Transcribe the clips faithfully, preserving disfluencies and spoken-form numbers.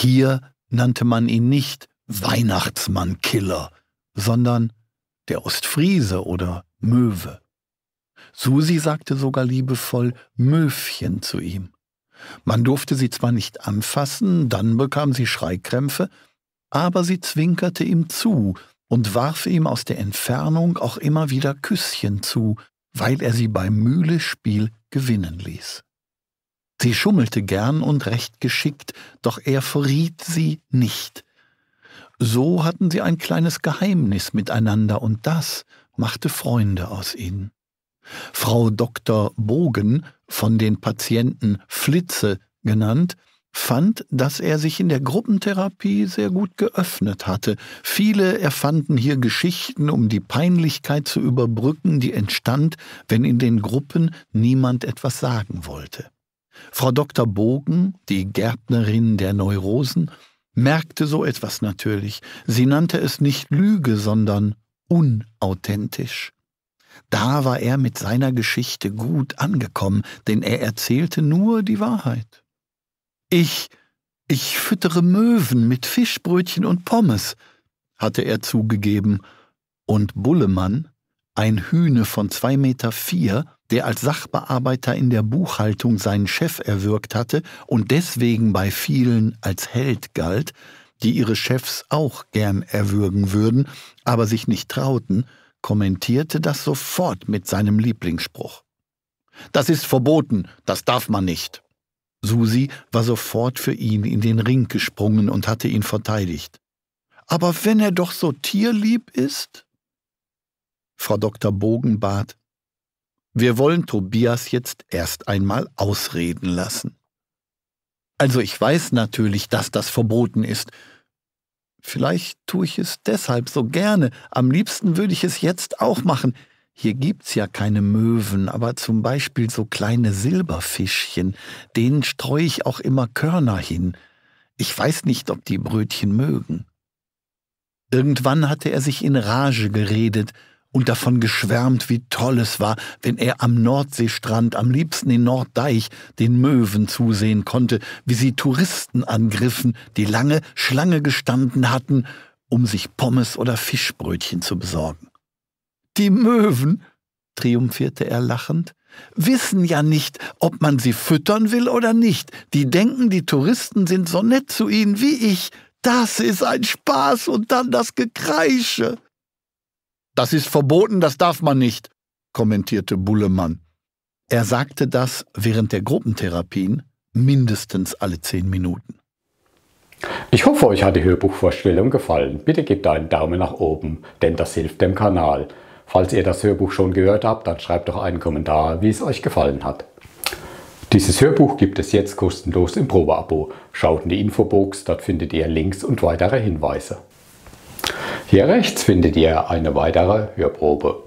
Hier nannte man ihn nicht Weihnachtsmann-Killer, sondern der Ostfriese oder Möwe. Susi sagte sogar liebevoll Möwchen zu ihm. Man durfte sie zwar nicht anfassen, dann bekam sie Schreikrämpfe, aber sie zwinkerte ihm zu und warf ihm aus der Entfernung auch immer wieder Küsschen zu, weil er sie beim Mühlespiel gewinnen ließ. Sie schummelte gern und recht geschickt, doch er verriet sie nicht. So hatten sie ein kleines Geheimnis miteinander, und das machte Freunde aus ihnen. Frau Doktor Bogen, von den Patienten Flitze genannt, fand, dass er sich in der Gruppentherapie sehr gut geöffnet hatte. Viele erfanden hier Geschichten, um die Peinlichkeit zu überbrücken, die entstand, wenn in den Gruppen niemand etwas sagen wollte. Frau Doktor Bogen, die Gärtnerin der Neurosen, merkte so etwas natürlich. Sie nannte es nicht Lüge, sondern unauthentisch. Da war er mit seiner Geschichte gut angekommen, denn er erzählte nur die Wahrheit. »Ich, ich füttere Möwen mit Fischbrötchen und Pommes«, hatte er zugegeben. Und Bullemann, ein Hühne von zwei Meter vier, der als Sachbearbeiter in der Buchhaltung seinen Chef erwürgt hatte und deswegen bei vielen als Held galt, die ihre Chefs auch gern erwürgen würden, aber sich nicht trauten, kommentierte das sofort mit seinem Lieblingsspruch. »Das ist verboten, das darf man nicht.« Susi war sofort für ihn in den Ring gesprungen und hatte ihn verteidigt. »Aber wenn er doch so tierlieb ist?« Frau Doktor Bogen bat, »Wir wollen Tobias jetzt erst einmal ausreden lassen.« »Also ich weiß natürlich, dass das verboten ist. Vielleicht tue ich es deshalb so gerne. Am liebsten würde ich es jetzt auch machen. Hier gibt's ja keine Möwen, aber zum Beispiel so kleine Silberfischchen. Denen streue ich auch immer Körner hin. Ich weiß nicht, ob die Brötchen mögen.« Irgendwann hatte er sich in Rage geredet und davon geschwärmt, wie toll es war, wenn er am Nordseestrand, am liebsten in Norddeich, den Möwen zusehen konnte, wie sie Touristen angriffen, die lange Schlange gestanden hatten, um sich Pommes oder Fischbrötchen zu besorgen. »Die Möwen«, triumphierte er lachend, »wissen ja nicht, ob man sie füttern will oder nicht. Die denken, die Touristen sind so nett zu ihnen wie ich. Das ist ein Spaß, und dann das Gekreische.« »Das ist verboten, das darf man nicht«, kommentierte Bullemann. Er sagte das während der Gruppentherapien mindestens alle zehn Minuten. Ich hoffe, euch hat die Hörbuchvorstellung gefallen. Bitte gebt einen Daumen nach oben, denn das hilft dem Kanal. Falls ihr das Hörbuch schon gehört habt, dann schreibt doch einen Kommentar, wie es euch gefallen hat. Dieses Hörbuch gibt es jetzt kostenlos im Probeabo. Schaut in die Infobox, dort findet ihr Links und weitere Hinweise. Hier rechts findet ihr eine weitere Hörprobe.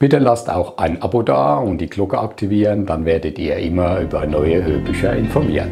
Bitte lasst auch ein Abo da und die Glocke aktivieren, dann werdet ihr immer über neue Hörbücher informiert.